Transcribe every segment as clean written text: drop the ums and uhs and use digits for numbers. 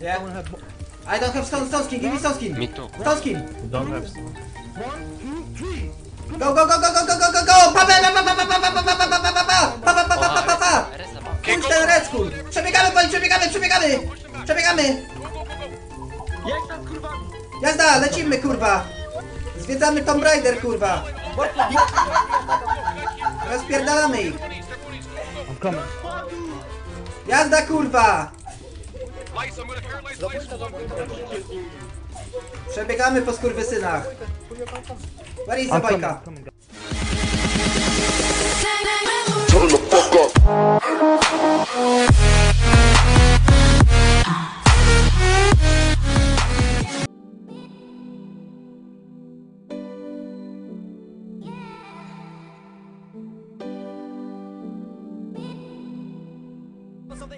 Yeah. I don't have stone skin. Give me stone skin. Me too. Stone skin. You don't have stone. 1, 2, 3. Go, go, go, go, go, go, go, go, go. Puść ten red skull. Przebiegamy, boli, przebiegamy. Jazda, lecimy, kurwa. Zwiedzamy Tomb Raider, kurwa. Rozpierdalamy ich. Jazda, kurwa. Przebiegamy po skurwysynach. Where is the bajka?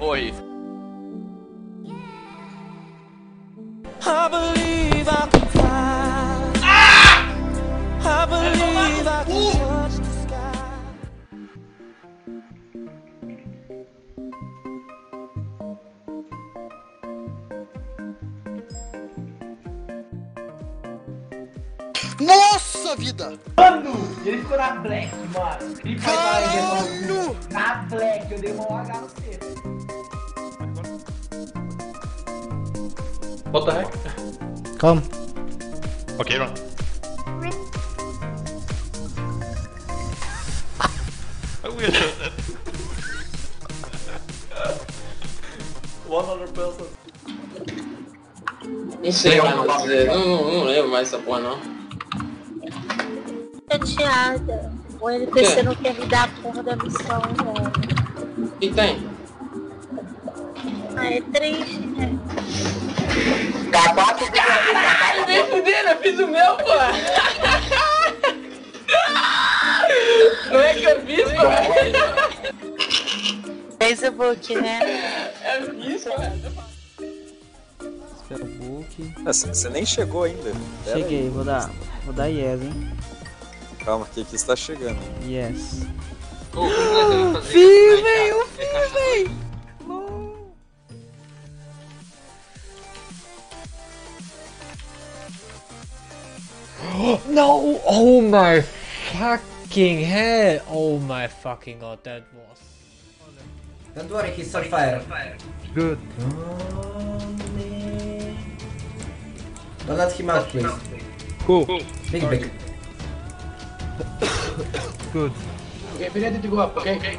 Oi. I believe I can fly. I believe I can touch the sky. Nossa vida! Mano! Ele ficou na black, mano. E mano! Na black, eu dei uma olhada no cedo. What the heck? Come. Okay, run. I will shoot that. 100%. Não sei mais o que fazer. Não lembro mais essa porra, não. Chateada. O NPC não quer me dar a porra da missão, velho. O que tem? Ah, é triste, né? Caralho, nem fudendo, eu fiz o meu, pô! Não é que eu fiz, pô! Fez o book, né? Eu fiz, pô! Espera o book... Você nem chegou ainda. Pera. Cheguei, vou dar yes, hein? Calma, que aqui está chegando. Yes. O fio, véi! O fio, véi! No! Oh my fucking hell! Oh my fucking god, that was... Don't worry, he's on fire. Good. Don't let him out, please. Cool. Big. Good. Okay, be ready to go up, okay?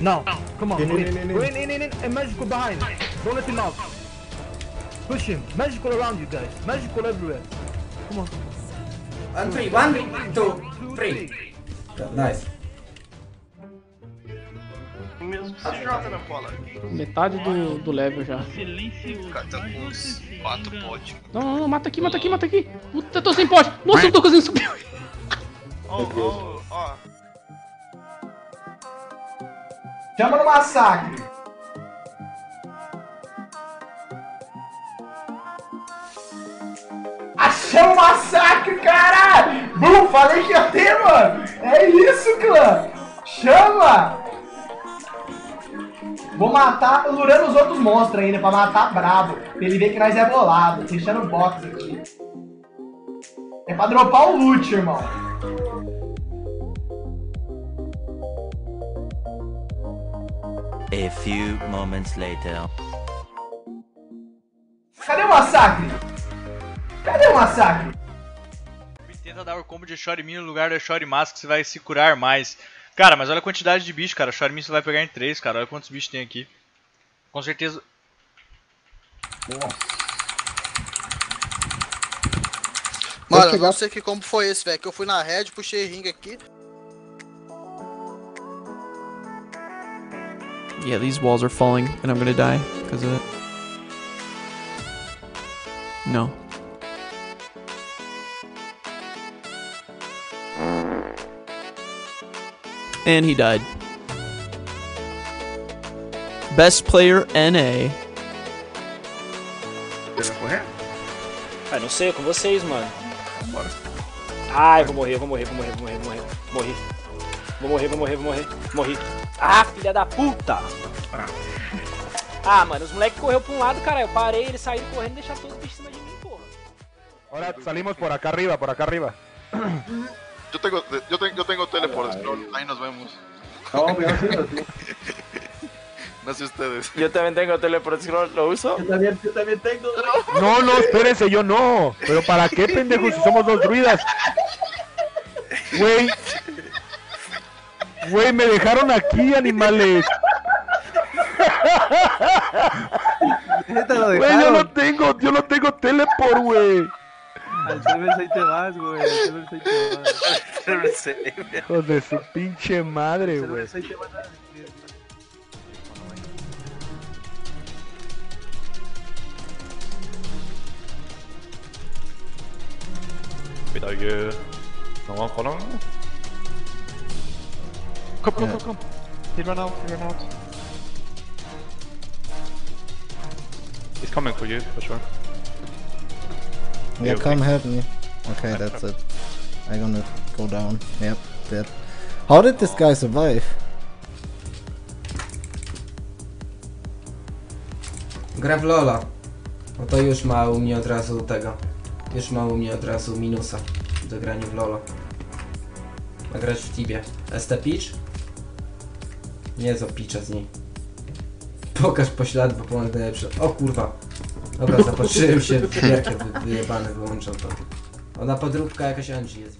Now, come on, in, and magical behind. Don't let him out. Push him. Magical around you guys. Magical everywhere. Come on. 1, 2, 3. Nice. Metade do level já. Catapultos, 4 potes. Não, mata aqui. Puta, eu tô sem pote. Nossa, eu tô conseguindo subir. Oh. Chama no massacre. Achei um massacre, caralho! Bum, falei que ia ter, mano! É isso, clã! Chama! Vou matar, tô lurando os outros monstros ainda, pra matar brabo. Pra ele ver que nós é bolado, fechando o box aqui. É pra dropar o loot, irmão. A few moments later. Cadê o massacre? Cadê o massacre? Tenta dar o combo de Shorymin no lugar da Shorymask que você vai se curar mais. Cara, mas olha a quantidade de bicho, cara. Shorymin você vai pegar em 3, cara. Olha quantos bichos tem aqui. Com certeza... Nossa. Mano, eu não sei que combo foi esse, velho. Que eu fui na red, puxei ring aqui. Yeah, these walls are falling and I'm gonna die because of it. No. And he died. Best player NA. Ah, não sei, é com vocês, mano. Bora. Ai, vou morrer. Morri. Ah, filha da puta! Ah, mano, os moleques correram pra um lado, cara. Eu parei, eles saíram correndo e deixaram todos os bichos em cima de mim, porra. Ahora salimos por acá arriba, por acá arriba. Yo tengo teléfonos, ahí nos vemos. No, no sé ustedes. Yo también tengo telepro, ¿lo uso? Yo también tengo. No, no, espérense, yo no. Pero para qué, pendejos, si somos dos druidas. Güey, me dejaron aquí, animales. Güey, yo no tengo teleport, güey. Al CBS ahí te vas, güey. Al CBS ahí te vas. Hijo de su pinche madre, güey. Al CBS ahí te vas. Bir daha gel. Tamam falan mı? Come. He ran out. He's coming for you, for sure. Yeah, come help me. Okay, that's it. I'm gonna go down. Yep, dead. How did this guy survive? Gra w Lola. No to już ma u mnie od razu tego. Już ma u mnie od razu minusa do grania w Lola. Ma grać w Tibie. ST Peach? Nie za Peacha z niej. Pokaż poślad, bo ponad najlepsze. O kurwa. Dobra, zapatrzyłem się w gierkę wyjebane, wyłączam to. Ona podróbka jakaś Angie jest.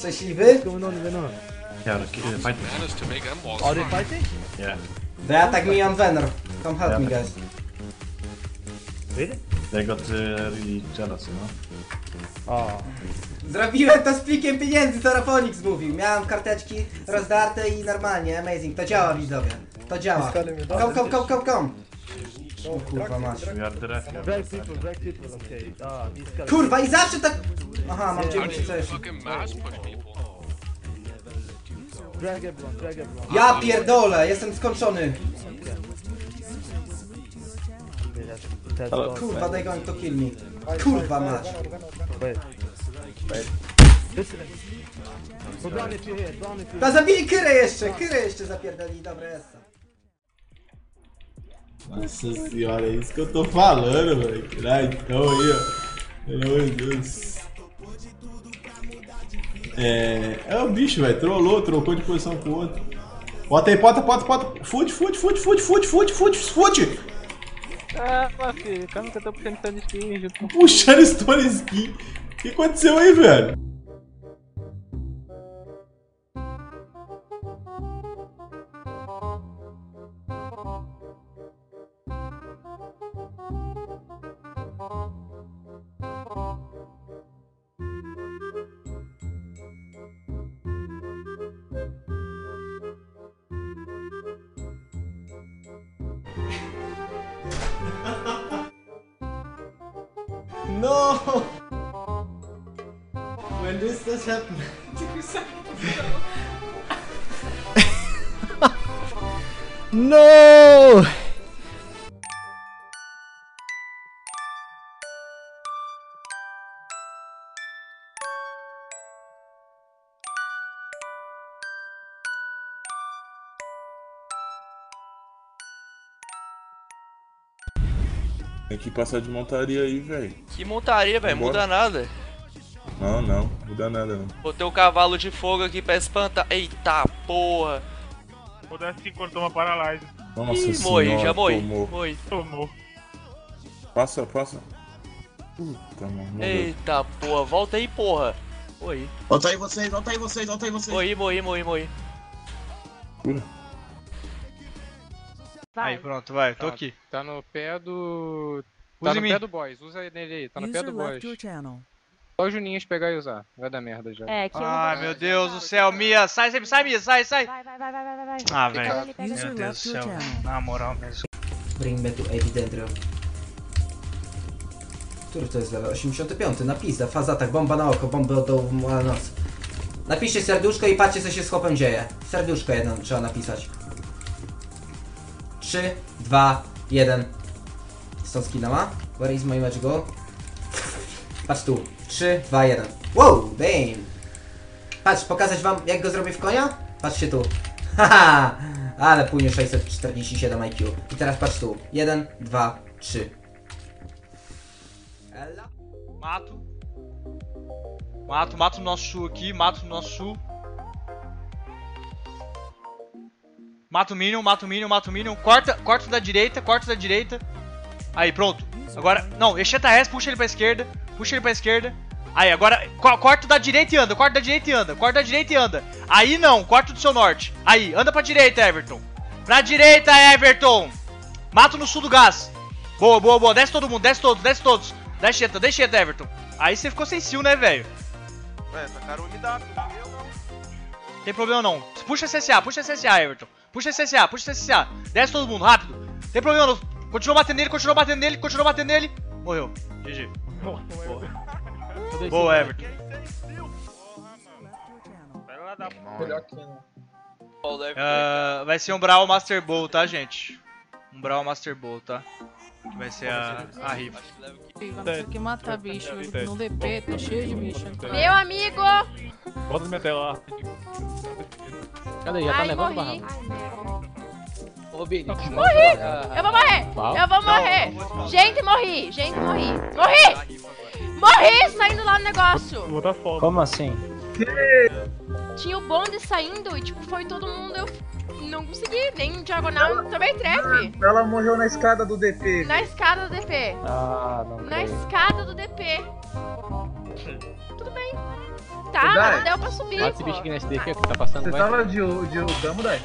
Szczęśliwy? What's going on with Venom? Yeah, they're fighting. Are they fighting? Yeah. They attack me on Venom. Come help me, guys. Really? They got really jealous, you know? Oh. Zrobiłem to z plikiem pieniędzy, co Rafonix mówił. Miałem karteczki rozdarte i normalnie, amazing. To działa, widzowie. To działa. Come. O kurwa masz. Kurwa i zawsze tak... Aha, mam 9 coś. Ja pierdolę, jestem skończony. Kurwa, daj go to kill me. Kurwa masz. Ta zabili kyrę jeszcze zapierdoli, dobra jest. Nossa senhora, é isso que eu tô falando, velho. Então aí, ó. Meu Deus. É um bicho, velho. Trollou, trocou de posição pro outro. Bota aí, bota. Fute. Ah, filho, calma que eu tô puxando stone skin. Puxando stone skin? O que aconteceu aí, velho? No! When does this happen? 2 seconds ago. No! Tem que passar de montaria aí, velho. Que montaria, velho? Muda nada. Não, não. Muda nada, não. Botei o cavalo de fogo aqui pra espantar. Eita, porra. Vou dar 5 quando toma paralise. Nossa, ih, senhora, morri, já morri. Morri. Tomou. Passa, passa. Puta, mano. Eita, porra. Volta aí, porra. Morri. Volta aí vocês, volta aí vocês, volta aí vocês. Morri. Cura. Aí, pronto, vai. Tô aqui. Tá no pé do... Tá no pé do boss, usa ele aí, tá no pé do boss. Só o Juninhos pegar e usar, vai dar merda já. É, que ah, meu Deus do céu, Mia, sai, Mia, sai. Vai. Ah, velho, meu Deus do céu, na moral mesmo. Bring me to egg dentro. Który to jest level? 85, napisa, faza tak, bomba na oko, bomba do noc. Napiszcie serduszko i patrzcie co się z chłopem dzieje. Serduszko jedno trzeba napisać. 3, 2, 1. Stąd skina ma? Where is my match go? Patrz tu. 3, 2, 1. Wow, bam! Patrz, pokazać wam jak go zrobię w konia? Patrzcie tu. Haha! Ale płynie 647 IQ. I teraz patrz tu. 1, 2, 3. Ela. Mato o nosso Shu aqui. Mato o nosso Shu. Mato o Minion. Corta da direita. Aí, pronto. Agora, não, Exeta Res, puxa ele pra esquerda. Aí, agora, corta da direita e anda. Aí não, corta do seu norte. Aí, anda pra direita, Everton. Mato no sul do gás. Boa. Desce todos. Deixa Exeta, Everton. Aí você ficou sem sil, né, velho? Ué, tacaram o MW, não tem problema não. Puxa CSA, Everton. Puxa CSA. Desce todo mundo, rápido. Tem problema não. Continua batendo nele. Morreu. GG. Boa, Everton. Vai ser um Brawl Master Ball, tá, gente? Que vai ser a rifa. Tem que matar bicho. No DP, tô cheio de bicho. Meu amigo! Bota minha tela lá. Cadê? Já tá levando o barrão. Morri! Eu vou morrer! Gente, morri! Saindo lá no negócio! Como assim? Tinha o bonde saindo e tipo, foi todo mundo, eu não consegui, nem diagonal, ela, também trap. Ela morreu na escada do DP. Ah, não. Escada do DP. Tudo bem. Tá, mas não deu pra subir. Esse bicho aqui nesse DP que tá passando. Você tava de damo, daí?